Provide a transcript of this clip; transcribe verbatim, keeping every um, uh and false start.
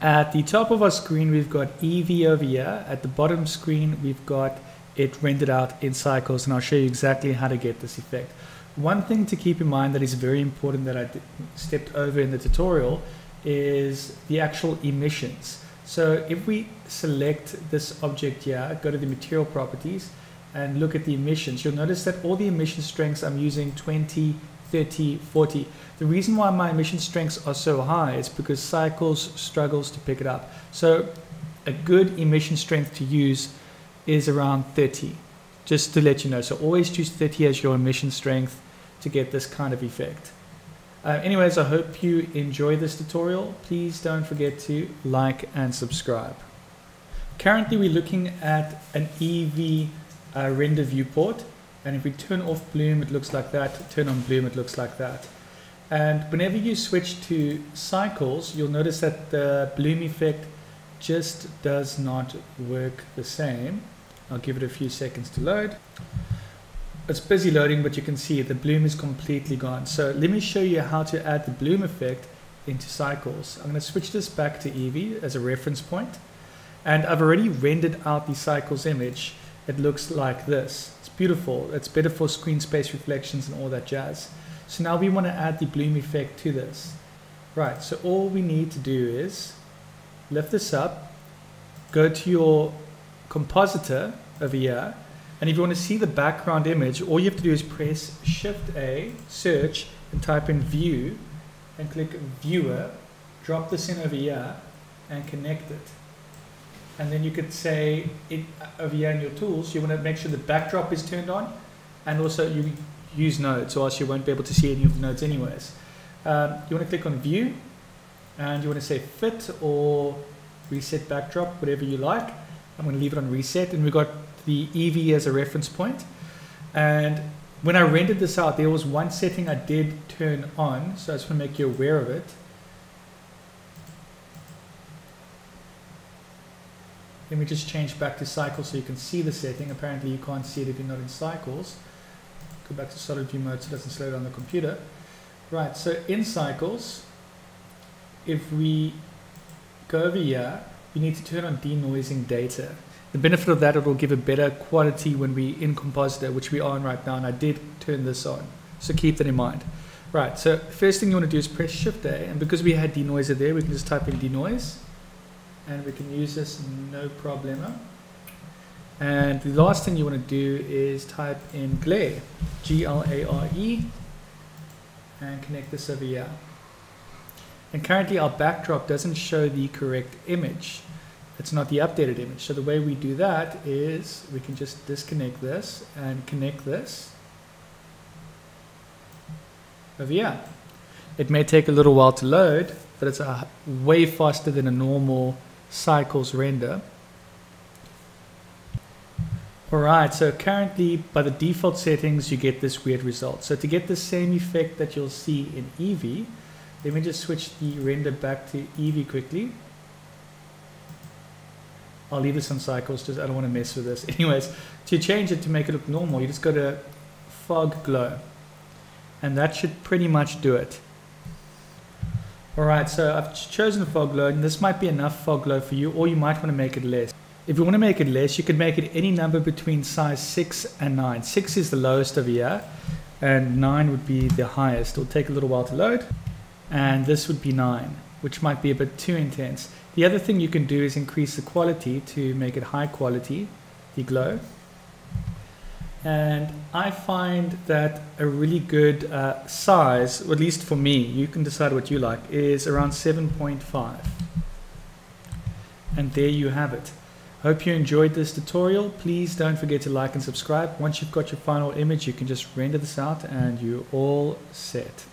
At the top of our screen, we've got Eevee over here. At the bottom screen, we've got it rendered out in cycles, and I'll show you exactly how to get this effect. One thing to keep in mind that is very important that I stepped over in the tutorial is the actual emissions. So if we select this object here, go to the material properties and look at the emissions, you'll notice that all the emission strengths I'm using twenty, thirty, forty. The reason why my emission strengths are so high is because cycles struggles to pick it up. So a good emission strength to use is around thirty, just to let you know. So always choose thirty as your emission strength to get this kind of effect. Uh, anyways, I hope you enjoy this tutorial. Please don't forget to like and subscribe. Currently we're looking at an Eevee uh, render viewport. And if we turn off Bloom, it looks like that. Turn on Bloom, it looks like that. And whenever you switch to cycles, you'll notice that the Bloom effect just does not work the same. I'll give it a few seconds to load. It's busy loading, but you can see the Bloom is completely gone. So let me show you how to add the Bloom effect into cycles. I'm going to switch this back to Eevee as a reference point. And I've already rendered out the cycles image. It looks like this. It's beautiful. It's better for screen space reflections and all that jazz. So now we want to add the Bloom effect to this. Right, so all we need to do is lift this up, go to your compositor over here, and if you want to see the background image, all you have to do is press Shift A, search, and type in View, and click Viewer, drop this in over here, and connect it. And then you could say it, over here in your tools, you want to make sure the backdrop is turned on, and also you use nodes, or else you won't be able to see any of the nodes anyways. Um, you want to click on View, and you want to say Fit or Reset Backdrop, whatever you like. I'm going to leave it on Reset, and we've got the Eevee as a reference point. And when I rendered this out, there was one setting I did turn on, so I just want to make you aware of it. Let me just change back to cycles so you can see the setting. Apparently you can't see it if you're not in cycles. Go back to solid view mode so it doesn't slow down the computer. Right, so in cycles, if we go over here, you need to turn on denoising data. The benefit of that, it will give a better quality when we in compositor, which we are in right now, and I did turn this on. So keep that in mind. Right, so first thing you want to do is press Shift A, and because we had denoiser there, we can just type in denoise. And we can use this no problemo. And the last thing you want to do is type in glare, G L A R E, and connect this over here. And currently our backdrop doesn't show the correct image. It's not the updated image. So the way we do that is we can just disconnect this and connect this over here. It may take a little while to load, but it's a, way faster than a normal cycles render. Alright, so currently by the default settings you get this weird result. So to get the same effect that you'll see in Eevee, let me just switch the render back to Eevee quickly. I'll leave this on cycles, just I don't want to mess with this. Anyways, to change it to make it look normal, you just go to fog glow, and that should pretty much do it. Alright, so I've chosen fog glow, and this might be enough fog glow for you, or you might want to make it less. If you want to make it less, you can make it any number between size six and nine. six is the lowest over here, and nine would be the highest. It'll take a little while to load, and this would be nine, which might be a bit too intense. The other thing you can do is increase the quality to make it high quality, the glow. And I find that a really good uh, size, or at least for me, you can decide what you like, is around seven point five. And there you have it. Hope you enjoyed this tutorial. Please don't forget to like and subscribe. Once you've got your final image, you can just render this out and you're all set.